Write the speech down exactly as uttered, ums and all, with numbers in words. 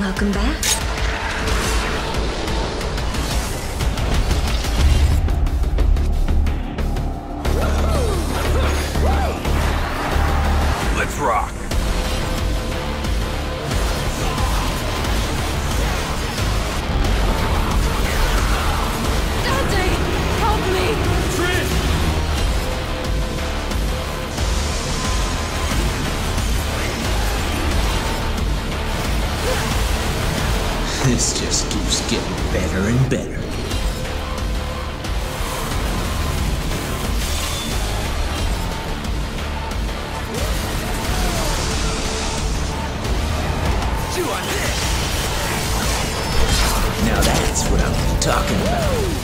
Welcome back. Let's rock. Dante, help me! Trish! This just keeps getting better and better. Now that's what I'm talking about.